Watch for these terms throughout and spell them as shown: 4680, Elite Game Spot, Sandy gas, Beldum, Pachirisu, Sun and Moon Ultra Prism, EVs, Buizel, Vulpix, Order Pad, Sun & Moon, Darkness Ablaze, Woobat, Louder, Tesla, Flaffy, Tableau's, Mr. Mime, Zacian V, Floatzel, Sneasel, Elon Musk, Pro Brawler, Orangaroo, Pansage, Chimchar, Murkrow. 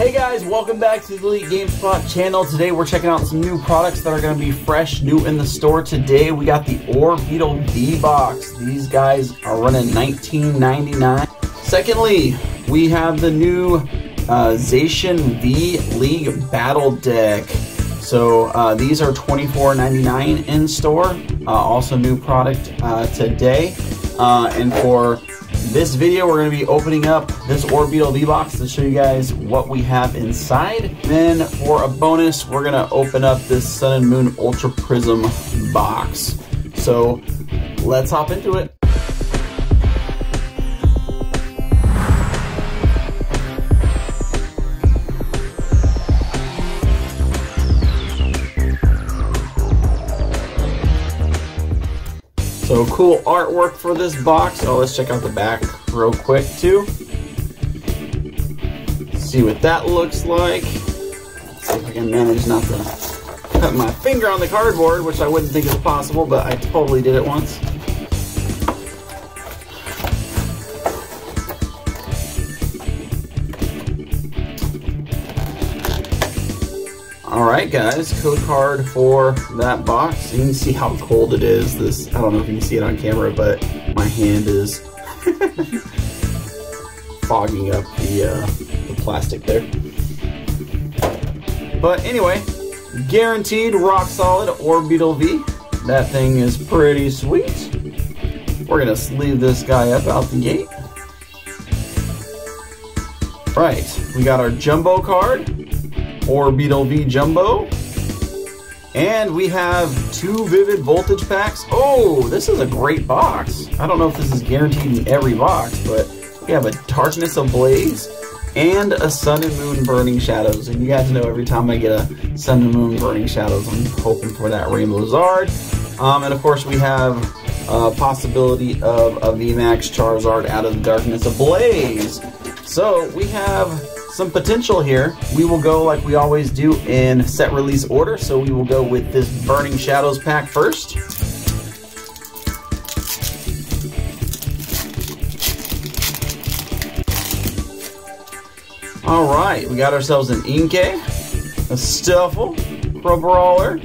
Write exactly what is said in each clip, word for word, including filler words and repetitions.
Hey guys, welcome back to the Elite GameSpot channel. Today we're checking out some new products that are going to be fresh, new in the store today. We got the Orbeetle V box. These guys are running nineteen ninety-nine. Secondly, we have the new uh, Zacian V League Battle Deck. So uh, these are twenty-four ninety-nine in store. Uh, also new product uh, today. Uh, and for this video, we're going to be opening up this Orbeetle V-Box to show you guys what we have inside. Then for a bonus, we're going to open up this Sun and Moon Ultra Prism box. So let's hop into it. So cool artwork for this box. Oh, let's check out the back real quick too. See what that looks like. Let's see if I can manage not to cut my finger on the cardboard, which I wouldn't think is possible, but I totally did it once. Alright guys, code card for that box. You can see how cold it is. This, I don't know if you can see it on camera, but my hand is fogging up the, uh, the plastic there. But anyway, guaranteed rock solid Orbeetle V. That thing is pretty sweet. We're going to leave this guy up out the gate. Right, we got our jumbo card. Orbeetle V Jumbo, and we have two Vivid Voltage packs. Oh, this is a great box. I don't know if this is guaranteed in every box, but we have a Darkness Ablaze and a Sun and Moon Burning Shadows, and you guys know every time I get a Sun and Moon Burning Shadows, I'm hoping for that Rainbow Zard. Um, and of course we have a possibility of a V MAX Charizard out of the Darkness Ablaze. So we have some potential here. We will go like we always do in set release order, so we will go with this Burning Shadows pack first. Alright, we got ourselves an Inke, a Steffle, Pro Brawler,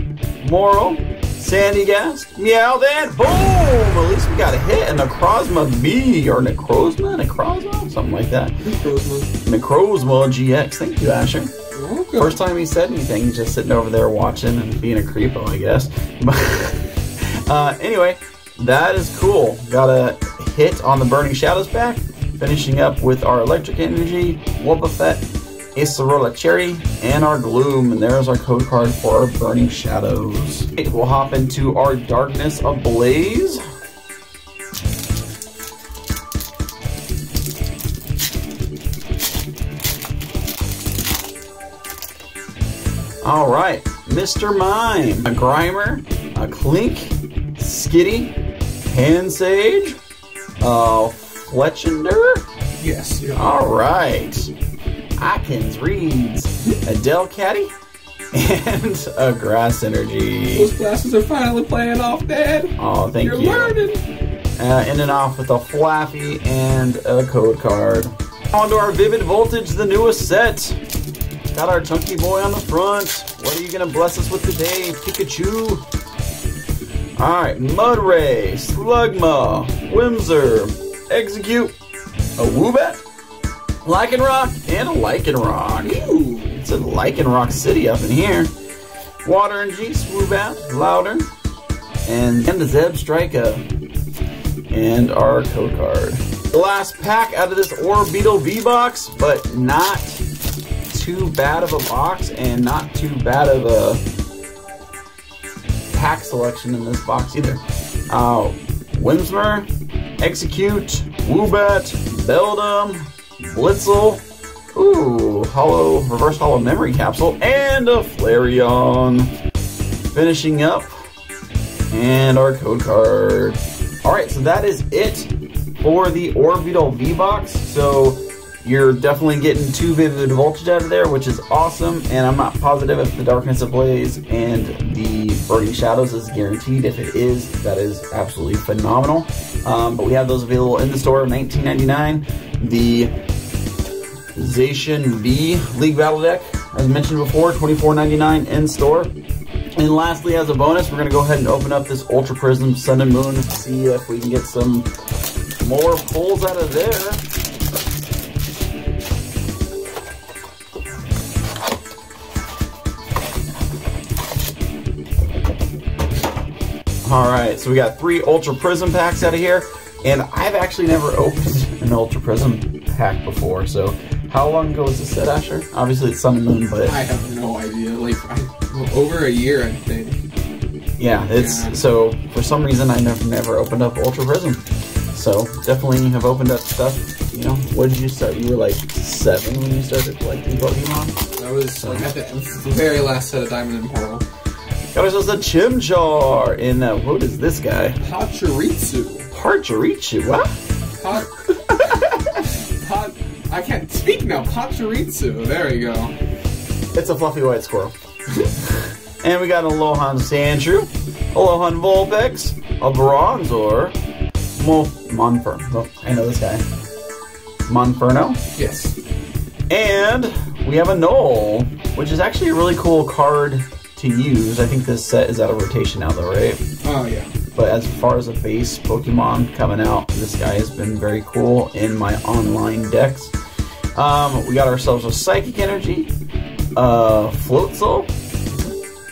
Moral, Sandy gas, meow then, boom! At least we got a hit, a Necrozma V, or Necrozma, Necrozma, something like that. Necrozma. Necrozma G X, thank you, Asher. Okay. First time he said anything, he's just sitting over there watching and being a creepo, I guess. But uh, anyway, that is cool. Got a hit on the Burning Shadows pack, finishing up with our Electric Energy, Wobbuffet, a Cerola Cherry, and our Gloom, and there's our code card for our Burning Shadows. Okay, we'll hop into our Darkness Ablaze. Alright, Mister Mime, a Grimer, a Clink, Skitty, Pansage, uh, Fletchinder. Yes. Yeah. Alright. Atkins reads Adele Caddy and a Grass Energy. Those glasses are finally playing off, Dad. Oh, thank You're you. You're learning. Uh, ending off with a Flaffy and a code card. On to our Vivid Voltage, the newest set. Got our Chunky Boy on the front. What are you going to bless us with today, Pikachu? Alright, Mudray, Slugma, Whimsor, Execute, a Woobat, Lycanroc, and a Lycanroc. Ooh, it's a Lycanroc city up in here. Water and G, Woobat, Louder, and, and the Zeb Striker, and our code card. The last pack out of this Orbeetle V box, but not too bad of a box and not too bad of a pack selection in this box either. Uh, Whimsor, Execute, Woobat, Beldum, Buizel, ooh, hollow, reverse hollow memory capsule, and a Flareon. Finishing up, and our code card. Alright, so that is it for the Orbeetle V-Box. So you're definitely getting two Vivid Voltage out of there, which is awesome, and I'm not positive if the Darkness Ablaze and the Burning Shadows is guaranteed. If it is, that is absolutely phenomenal. Um, but we have those available in the store, nineteen ninety-nine. The Zacian V League Battle Deck, as mentioned before, twenty-four ninety-nine in store. And lastly, as a bonus, we're going to go ahead and open up this Ultra Prism Sun and Moon, see if we can get some more pulls out of there. Alright, so we got three Ultra Prism packs out of here, and I've actually never opened an Ultra Prism pack before, so how long ago was this set, Asher? Obviously it's Sun and Moon, but... I have no idea, like, I, over a year, I think. Yeah, it's, yeah. So, for some reason I never, never opened up Ultra Prism, so definitely have opened up stuff, you know. What did you start? You were like seven when you started collecting Pokemon? That was, so. like, at the, the very last set of Diamond and Pearl. Got ourselves a Chimchar in that. Uh, what is this guy? Pachirisu. Pachirisu, what? Pot, pot, I can't speak now. Pachirisu. There we go. It's a fluffy white squirrel. And we got an Alohan Sandshrew, Alohan Vulpix, a Bronzor, Mo Monferno. I know this guy. Monferno? Yes. And we have a Knoll, which is actually a really cool card to use. I think this set is out of rotation now though, right? Oh yeah. But as far as a base Pokemon coming out, this guy has been very cool in my online decks. Um, we got ourselves a Psychic Energy, uh, Floatzel,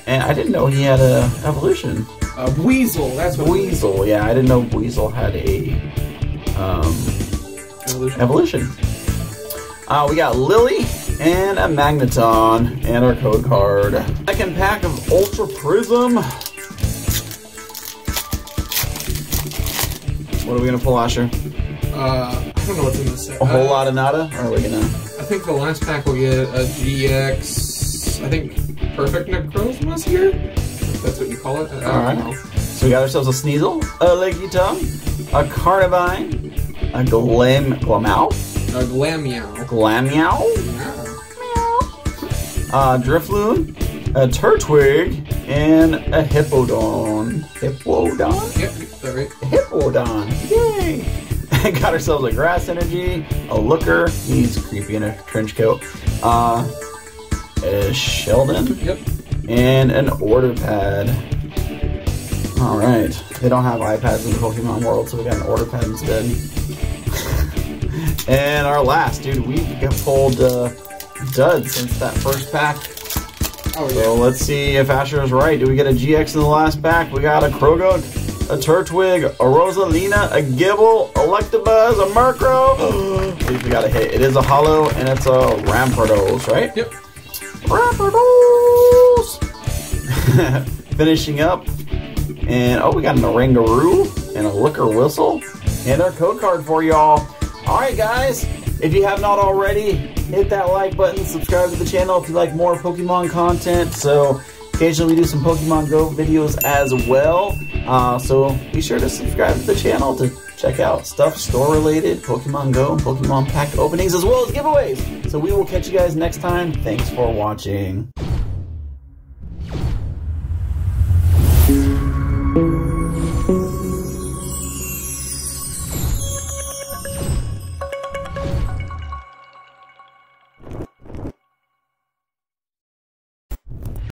and I didn't know he had a evolution. Uh, Buizel, that's what Buizel, it is. Yeah, I didn't know Buizel had a um, evolution. evolution. Uh, we got Lily and a Magneton and our code card. Second pack of Ultra Prism. What are we gonna pull, Asher? Uh, I don't know what's in this set. A whole uh, lot of nada? Or are we gonna? I think the last pack will get a G X. I think perfect Necrozma's here. If that's what you call it. All right. Know. So we got ourselves a Sneasel, a Legitum, a Carnivine, a Glam Glameow. A Glameow. Glameow. Uh, Drifloon, a Turtwig, and a Hippodon. Hippodon? Yep, sorry. Hippodon. Yay! Got ourselves a Grass Energy, a Looker. He's creepy in a trench coat. Uh, a Sheldon. Yep. And an Order Pad. Alright. They don't have iPads in the Pokemon world, so we got an Order Pad instead. And our last, dude, we pulled... Uh, Dud since that first pack. Oh, yeah. So let's see if Asher is right. Do we get a G X in the last pack? We got a Krogon, a Turtwig, a Rosalina, a Gibble, Electabuzz, a Murkrow. At least we got a hit. It is a hollow and it's a Rampardos, right? Yep. Rampardos! Finishing up. And oh, we got an Orangaroo and a Looker Whistle and our code card for y'all. Alright, guys. If you have not already, hit that like button, subscribe to the channel if you like more Pokemon content. So occasionally we do some Pokemon Go videos as well. Uh, so be sure to subscribe to the channel to check out stuff store related, Pokemon Go and Pokemon pack openings, as well as giveaways. So we will catch you guys next time. Thanks for watching.